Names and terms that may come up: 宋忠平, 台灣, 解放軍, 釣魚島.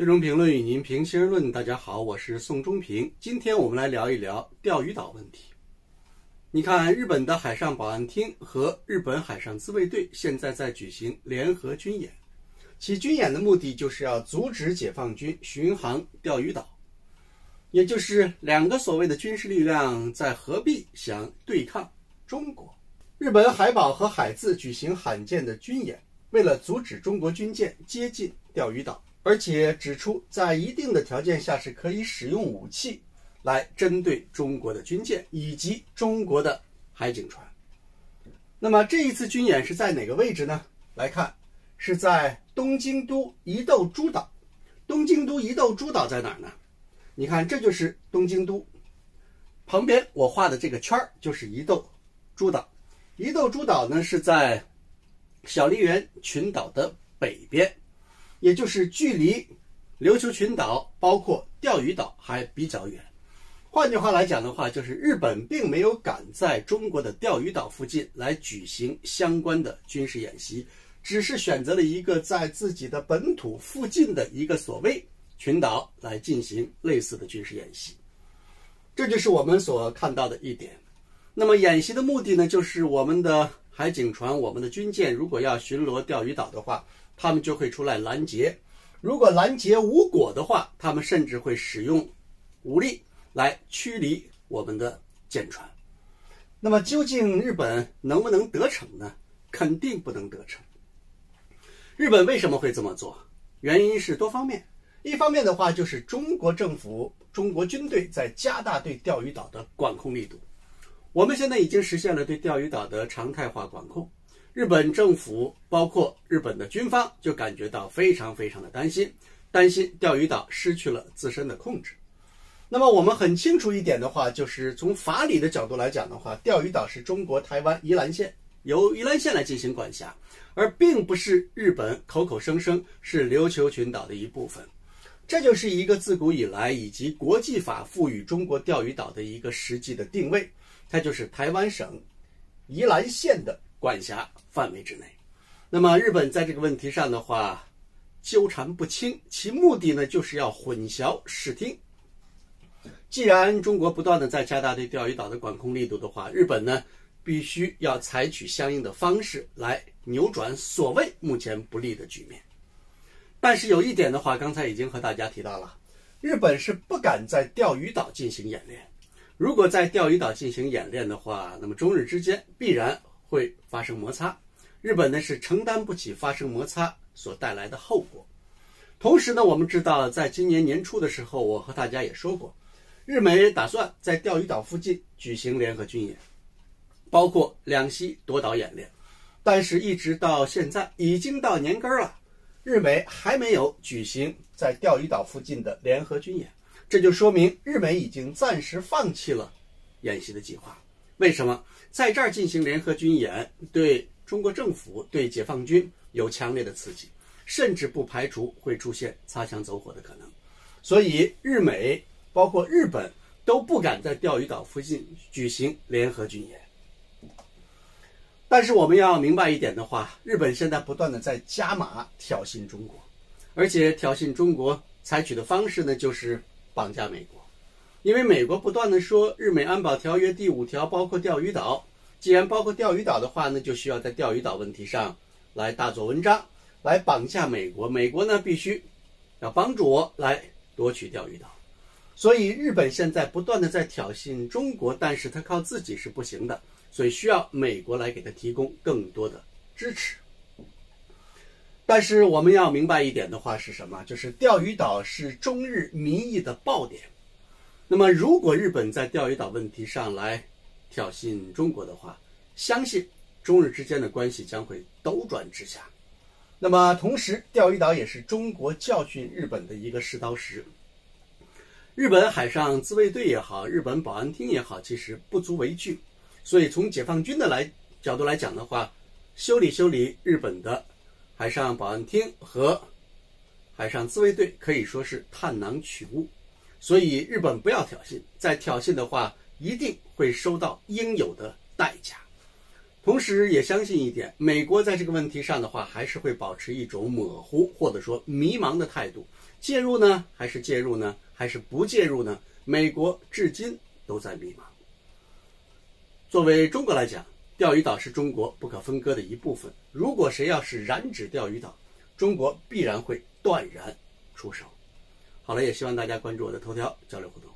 最终评论与您平心而论，大家好，我是宋中平。今天我们来聊一聊钓鱼岛问题。你看，日本的海上保安厅和日本海上自卫队现在在举行联合军演，其军演的目的就是要阻止解放军巡航钓鱼岛，也就是两个所谓的军事力量在合璧想对抗中国。日本海保和海自举行罕见的军演，为了阻止中国军舰接近钓鱼岛，而且指出在一定的条件下是可以使用武器来针对中国的军舰以及中国的海警船。那么这一次军演是在哪个位置呢？来看，是在东京都伊豆诸岛。东京都伊豆诸岛在哪儿呢？你看，这就是东京都，旁边我画的这个圈就是伊豆诸岛。伊豆诸岛呢是在小笠原群岛的北边，也就是距离琉球群岛包括钓鱼岛还比较远。换句话来讲的话，就是日本并没有敢在中国的钓鱼岛附近来举行相关的军事演习，只是选择了一个在自己的本土附近的一个所谓群岛来进行类似的军事演习。这就是我们所看到的一点。那么演习的目的呢，就是我们的海警船、我们的军舰如果要巡逻钓鱼岛的话，他们就会出来拦截，如果拦截无果的话，他们甚至会使用武力来驱离我们的舰船。那么究竟日本能不能得逞呢？肯定不能得逞。日本为什么会这么做？原因是多方面。一方面的话，就是中国政府、中国军队在加大对钓鱼岛的管控力度。我们现在已经实现了对钓鱼岛的常态化管控，日本政府包括日本的军方就感觉到非常非常的担心钓鱼岛失去了自身的控制。那么我们很清楚一点的话，就是从法理的角度来讲的话，钓鱼岛是中国台湾宜兰县，由宜兰县来进行管辖，而并不是日本口口声声是琉球群岛的一部分。这就是一个自古以来以及国际法赋予中国钓鱼岛的一个实际的定位，它就是台湾省宜兰县的管辖范围之内。那么日本在这个问题上的话纠缠不清，其目的呢就是要混淆视听。既然中国不断的在加大对钓鱼岛的管控力度的话，日本呢必须要采取相应的方式来扭转所谓目前不利的局面。但是有一点的话，刚才已经和大家提到了，日本是不敢在钓鱼岛进行演练。如果在钓鱼岛进行演练的话，那么中日之间必然会发生摩擦，日本呢是承担不起发生摩擦所带来的后果。同时呢，我们知道在今年年初的时候，我和大家也说过，日美打算在钓鱼岛附近举行联合军演，包括两栖夺岛演练，但是一直到现在已经到年根了，日美还没有举行在钓鱼岛附近的联合军演。这就说明日美已经暂时放弃了演习的计划。为什么？在这儿进行联合军演对中国政府、对解放军有强烈的刺激，甚至不排除会出现擦枪走火的可能。所以日美包括日本都不敢在钓鱼岛附近举行联合军演。但是我们要明白一点的话，日本现在不断的在加码挑衅中国，而且挑衅中国采取的方式呢就是绑架美国。因为美国不断的说日美安保条约第5条包括钓鱼岛，既然包括钓鱼岛的话呢，就需要在钓鱼岛问题上来大做文章，来绑架美国。美国呢必须要帮助我来夺取钓鱼岛。所以日本现在不断的在挑衅中国，但是他靠自己是不行的，所以需要美国来给他提供更多的支持。但是我们要明白一点的话是什么？就是钓鱼岛是中日民意的爆点。那么如果日本在钓鱼岛问题上来挑衅中国的话，相信中日之间的关系将会陡转直下。那么同时钓鱼岛也是中国教训日本的一个试刀石。日本海上自卫队也好，日本保安厅也好，其实不足为惧。所以从解放军的角度来讲的话，修理日本的海上保安厅和海上自卫队可以说是探囊取物。所以日本不要挑衅，再挑衅的话一定会收到应有的代价。同时也相信一点，美国在这个问题上的话，还是会保持一种模糊或者说迷茫的态度。介入呢，还是介入呢，还是不介入呢？美国至今都在迷茫。作为中国来讲，钓鱼岛是中国不可分割的一部分。如果谁要是染指钓鱼岛，中国必然会断然出手。好了，也希望大家关注我的头条交流互动。